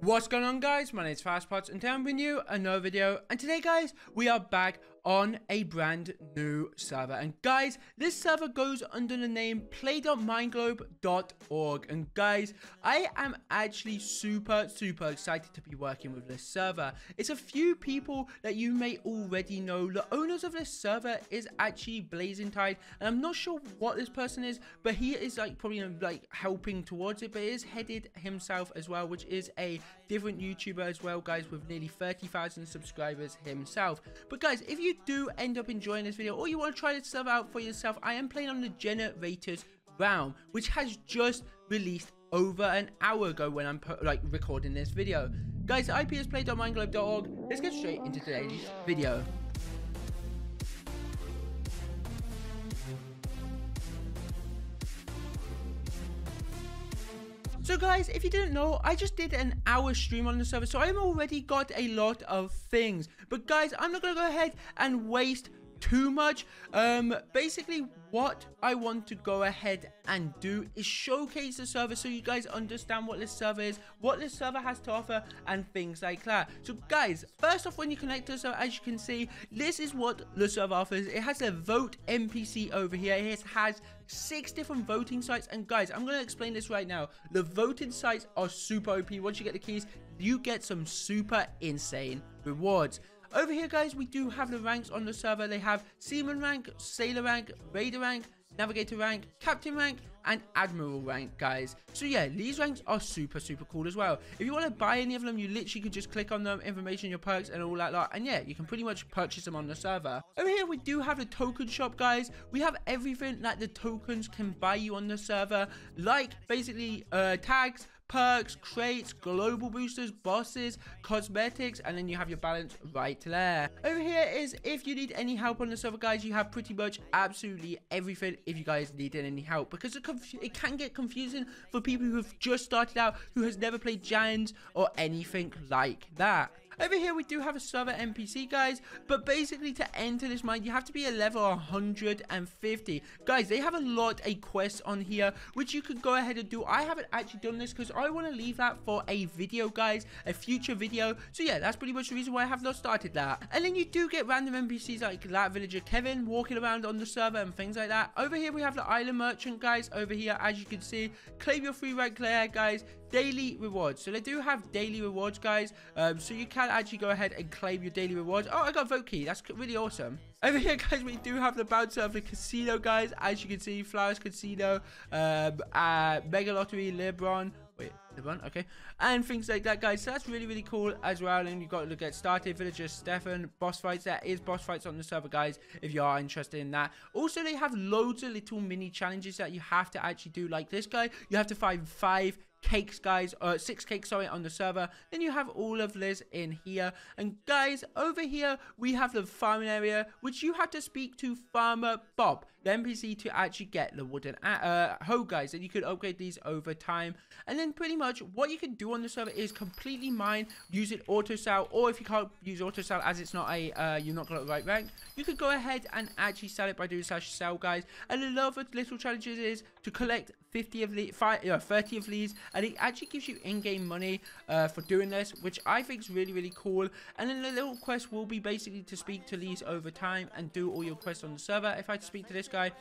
What's going on, guys? My name is FastPots and today I'm bringing you another video. And today, guys, we are back on a brand new server. And guys, this server goes under the name play.mineglobe.org. And guys, I am actually super excited to be working with this server. It's a few people that you may already know. The owners of this server is actually Blazing Tide, and I'm not sure what this person is, but he is like probably like helping towards it, but he is headed himself as well, which is a different YouTuber as well, guys, with nearly 30,000 subscribers himself. But guys, if you do end up enjoying this video or you want to try this server out for yourself, I am playing on the Generators Realm, which has just released over an hour ago when I'm recording this video. Guys, the IP is play.mineglobe.org. Let's get straight into today's video. So guys, if you didn't know, I just did an hour stream on the server, so I've already got a lot of things. But guys, I'm not going to go ahead and waste too much. Basically, what I want to go ahead and do is showcase the server so you guys understand what this server is, what this server has to offer, and things like that. So guys, first off, when you connect to the server, as you can see, this is what the server offers. It has a vote NPC over here. It has 6 different voting sites, and guys, I'm going to explain this right now. The voting sites are super OP. Once you get the keys, you get some super insane rewards. Over here, guys, we do have the ranks on the server. They have Seaman rank, Sailor rank, Raider rank, Navigator rank, Captain rank, and Admiral rank, guys. So yeah, these ranks are super cool as well. If you want to buy any of them, you literally can just click on them, information, your perks, and all that lot. And yeah, you can pretty much purchase them on the server. Over here, we do have the token shop, guys. We have everything that the tokens can buy you on the server, like basically tags, perks, crates, global boosters, bosses, cosmetics, and then you have your balance right there. Over here is if you need any help on the server, guys. You have pretty much absolutely everything if you guys need any help, because it can get confusing for people who have just started out, who has never played Giants or anything like that. Over here, we do have a server NPC, guys, but basically to enter this mine, you have to be a level 150. Guys, they have a lot of quests on here, which you could go ahead and do. I haven't actually done this because I want to leave that for a video, guys, a future video. So yeah, that's pretty much the reason why I have not started that. And then you do get random NPCs like that villager Kevin walking around on the server and things like that. Over here, we have the island merchant, guys. Over here, as you can see, claim your free rank player, guys. Daily rewards. So they do have daily rewards, guys. So you can actually go ahead and claim your daily rewards. Oh, I got a vote key. That's really awesome. Over here, guys, we do have the bouncer of the casino, guys. As you can see, Flowers Casino, Mega Lottery, LeBron. Wait, LeBron? Okay. And things like that, guys. So that's really cool as well. And you've got to get started. Villagers, Stefan, boss fights. There is boss fights on the server, guys, if you are interested in that. Also, they have loads of little mini challenges that you have to actually do. Like this guy, you have to find 5 cakes, guys, 6 cakes, sorry, on the server. Then you have all of this in here. And guys, over here we have the farming area, which you have to speak to Farmer Bob, the NPC, to actually get the wooden hoe, guys. And you could upgrade these over time. And then pretty much what you can do on the server is completely mine, use it auto sell, or if you can't use auto sell as it's not a you're not got the right rank, you could go ahead and actually sell it by doing /sell, guys. And another little challenges is to collect 30 of these. And it actually gives you in-game money for doing this, which I think is really cool. And then the little quest will be basically to speak to these over time and do all your quests on the server. If I speak to this guy,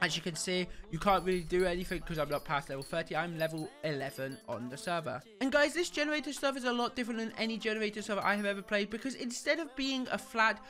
as you can see, you can't really do anything because I'm not past level 30. I'm level 11 on the server. And guys, this generator server is a lot different than any generator server I have ever played, because instead of being a flat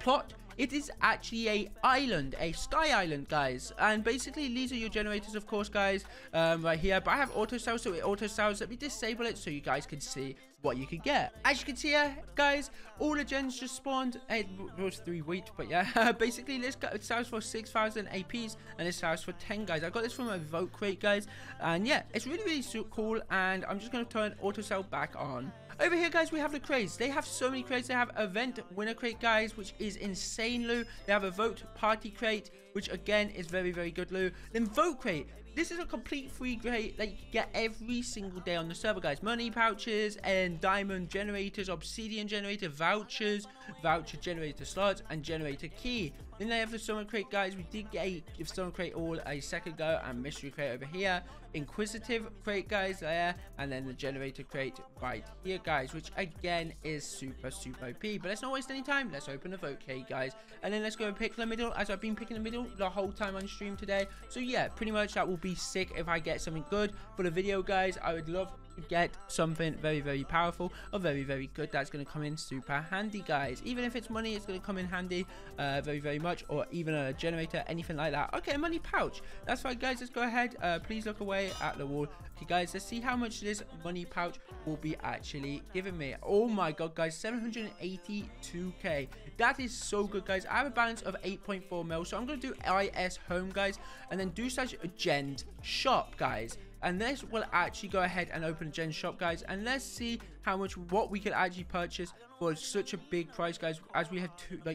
plot, it is actually a island, a sky island, guys. And basically, these are your generators, of course, guys, right here. But I have auto sales, so it auto sales. Let me disable it so you guys can see what you can get. As you can see here, guys, all the gens just spawned. It was 3 weeks, but yeah. Basically, this sells for 6,000 APs, and it sells for 10, guys. I got this from a vote crate, guys. And yeah, it's really cool. And I'm just going to turn auto sell back on. Over here, guys, we have the crates. They have so many crates. They have event winner crate, guys, which is insane loot. They have a vote party crate, which again is very good loot. Then vote crate. This is a complete free grade that you can get every single day on the server, guys. Money pouches and diamond generators, obsidian generator vouchers, voucher generator slots, and generator key. Then they have the summon crate, guys. We did get a summon crate all a second ago, and mystery crate over here, inquisitive crate, guys, there, and then the generator crate right here, guys, which again is super OP. But let's not waste any time. Let's open the vote key, guys, and then let's go and pick the middle, as I've been picking the middle the whole time on stream today. So yeah, pretty much that will be sick if I get something good for the video, guys. I would love to get something very powerful or very good that's going to come in super handy, guys. Even if it's money, it's going to come in handy very much, or even a generator, anything like that. Okay, money pouch, that's fine, guys. Let's go ahead, please look away at the wall. Okay, guys, let's see how much this money pouch will be actually giving me. Oh my god, guys, 782k, that is so good, guys. I have a balance of 8.4 mil, so I'm gonna do is home, guys, and then do slash gen shop, guys, and this will actually go ahead and open a gen shop, guys, and let's see how much what we could actually purchase for such a big price, guys, as we have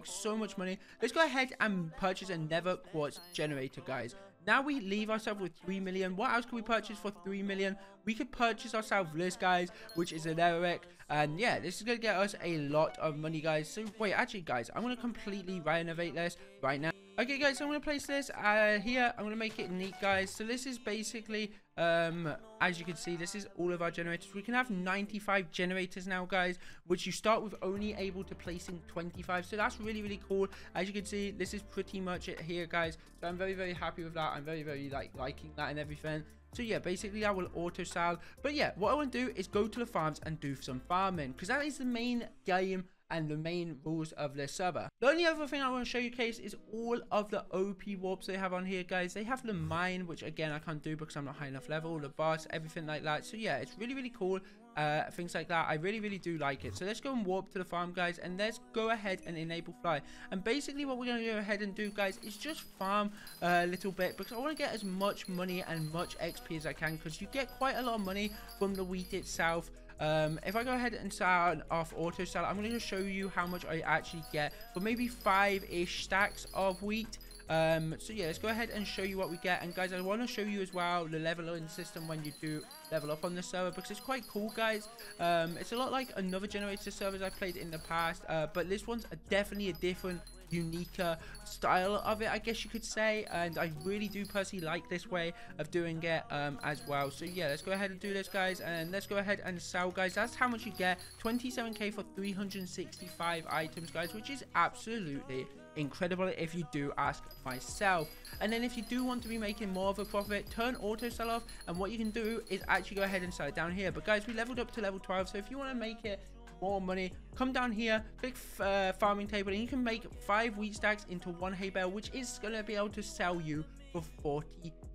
so much money. Let's go ahead and purchase another quartz generator, guys. Now we leave ourselves with 3 million. What else can we purchase for 3 million? We could purchase ourselves this, guys, which is an Eric, and yeah, this is gonna get us a lot of money, guys. So wait, actually, guys, I'm gonna completely renovate this right now. Okay, guys, so I'm gonna place this here. I'm gonna make it neat, guys. So this is basically as you can see, this is all of our generators. We can have 95 generators now, guys, which you start with only able to place in 25, so that's really cool. As you can see, this is pretty much it here, guys, so I'm very happy with that. I'm very liking that and everything. So yeah, basically I will auto sell. But yeah, what I want to do is go to the farms and do some farming, because that is the main game and the main rules of this server. The only other thing I want to showcase is all of the OP warps they have on here, guys. They have the mine, which again I can't do because I'm not high enough level, the boss, everything like that. So yeah, it's really cool, things like that. I really do like it. So let's go and warp to the farm, guys, and let's go ahead and enable fly. And basically what we're going to go ahead and do, guys, is just farm a little bit, because I want to get as much money and much XP as I can, because you get quite a lot of money from the wheat itself. If I go ahead and start off auto sell, I'm going to show you how much I actually get for maybe 5-ish stacks of wheat. So yeah, let's go ahead and show you what we get. And guys, I want to show you as well the leveling system when you do level up on the server, because it's quite cool, guys. It's a lot like another generator servers I played in the past, but this one's definitely a different, unique style of it, I guess you could say, and I really do personally like this way of doing it as well. So yeah, let's go ahead and do this, guys, and let's go ahead and sell, guys. That's how much you get, 27k for 365 items, guys, which is absolutely incredible if you do ask myself. And then if you do want to be making more of a profit, turn auto sell off, and what you can do is actually go ahead and sell it down here. But guys, we leveled up to level 12, so if you want to make it more money, come down here, click farming table, and you can make 5 wheat stacks into 1 hay bale, which is going to be able to sell you for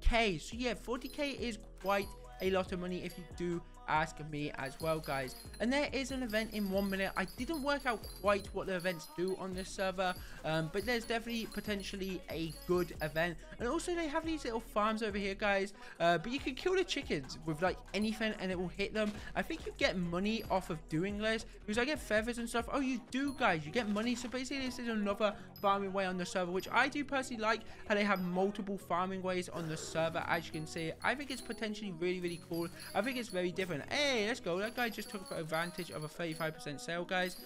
40k. So yeah, 40k is quite a lot of money if you do ask me as well, guys. And there is an event in 1 minute. I didn't work out quite what the events do on this server, but there's definitely potentially a good event. And also they have these little farms over here, guys, but you can kill the chickens with like anything and it will hit them. I think you get money off of doing this, because I get feathers and stuff. Oh, you do, guys, you get money. So basically this is another farming way on the server, which I do personally like, how they have multiple farming ways on the server. As you can see, I think it's potentially really cool. I think it's very different. Hey, let's go. That guy just took advantage of a 35% sale, guys.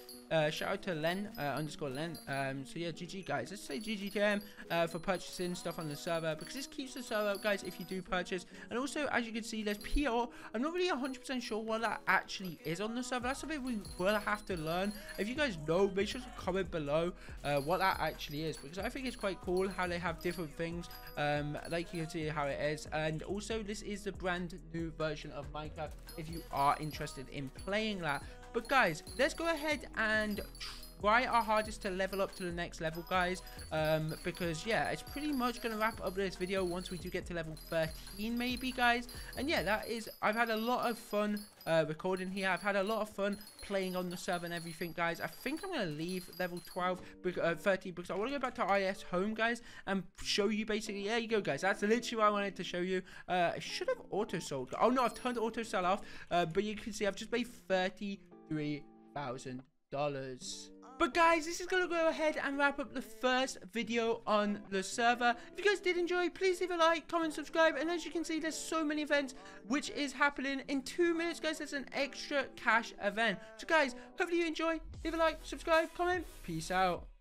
Shout out to Len, underscore Len. So yeah, GG, guys. Let's say GG to him for purchasing stuff on the server, because this keeps the server up, guys, if you do purchase. And also, as you can see, there's PR. I'm not really 100% sure what that actually is on the server. That's something we will have to learn. If you guys know, make sure to comment below what that actually is, because I think it's quite cool how they have different things, like you can see how it is. And also, this is the brand new version of Minecraft, if you are interested in playing that. But guys, let's go ahead and try our hardest to level up to the next level, guys, because yeah, it's pretty much gonna wrap up this video once we do get to level 13 maybe, guys. And yeah, that is, I've had a lot of fun recording here. I've had a lot of fun playing on the server and everything, guys. I think I'm gonna leave level 13 because I want to go back to is home, guys, and show you basically. There you go, guys, that's literally what I wanted to show you. I should have auto sold. Oh no, I've turned auto sell off, but you can see I've just made $33,000. But guys, this is going to go ahead and wrap up the first video on the server. If you guys did enjoy, please leave a like, comment, subscribe. And as you can see, there's so many events which is happening in 2 minutes, guys. There's an extra cash event. So guys, hopefully you enjoy. Leave a like, subscribe, comment. Peace out.